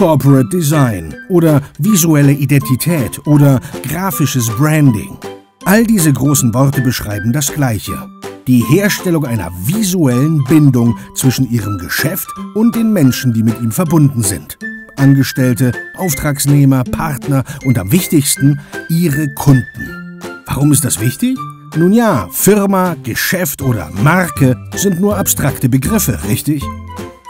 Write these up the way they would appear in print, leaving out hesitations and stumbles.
Corporate Design oder visuelle Identität oder grafisches Branding. All diese großen Worte beschreiben das Gleiche: die Herstellung einer visuellen Bindung zwischen ihrem Geschäft und den Menschen, die mit ihm verbunden sind. Angestellte, Auftragsnehmer, Partner und am wichtigsten ihre Kunden. Warum ist das wichtig? Nun ja, Firma, Geschäft oder Marke sind nur abstrakte Begriffe, richtig?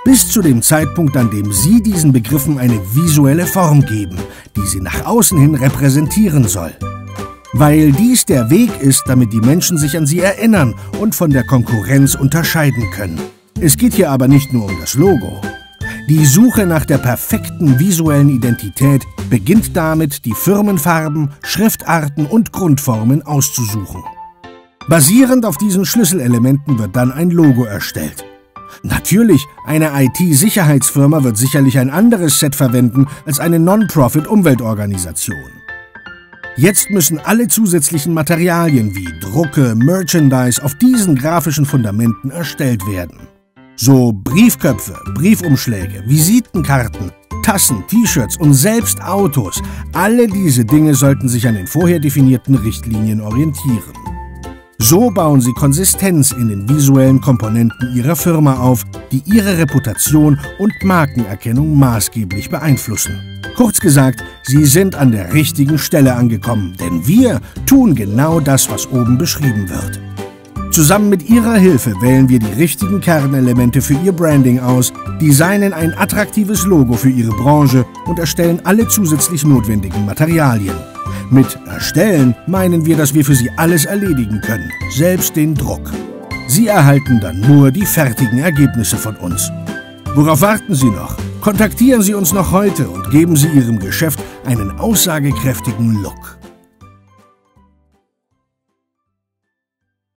Bis zu dem Zeitpunkt, an dem Sie diesen Begriffen eine visuelle Form geben, die sie nach außen hin repräsentieren soll. Weil dies der Weg ist, damit die Menschen sich an sie erinnern und von der Konkurrenz unterscheiden können. Es geht hier aber nicht nur um das Logo. Die Suche nach der perfekten visuellen Identität beginnt damit, die Firmenfarben, Schriftarten und Grundformen auszusuchen. Basierend auf diesen Schlüsselelementen wird dann ein Logo erstellt. Natürlich, eine IT-Sicherheitsfirma wird sicherlich ein anderes Set verwenden als eine Non-Profit-Umweltorganisation. Jetzt müssen alle zusätzlichen Materialien wie Drucke, Merchandise auf diesen grafischen Fundamenten erstellt werden. So Briefköpfe, Briefumschläge, Visitenkarten, Tassen, T-Shirts und selbst Autos. Alle diese Dinge sollten sich an den vorher definierten Richtlinien orientieren. So bauen Sie Konsistenz in den visuellen Komponenten Ihrer Firma auf, die Ihre Reputation und Markenerkennung maßgeblich beeinflussen. Kurz gesagt, Sie sind an der richtigen Stelle angekommen, denn wir tun genau das, was oben beschrieben wird. Zusammen mit Ihrer Hilfe wählen wir die richtigen Kernelemente für Ihr Branding aus, designen ein attraktives Logo für Ihre Branche und erstellen alle zusätzlich notwendigen Materialien. Mit erstellen meinen wir, dass wir für Sie alles erledigen können, selbst den Druck. Sie erhalten dann nur die fertigen Ergebnisse von uns. Worauf warten Sie noch? Kontaktieren Sie uns noch heute und geben Sie Ihrem Geschäft einen aussagekräftigen Look.